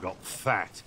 got fat.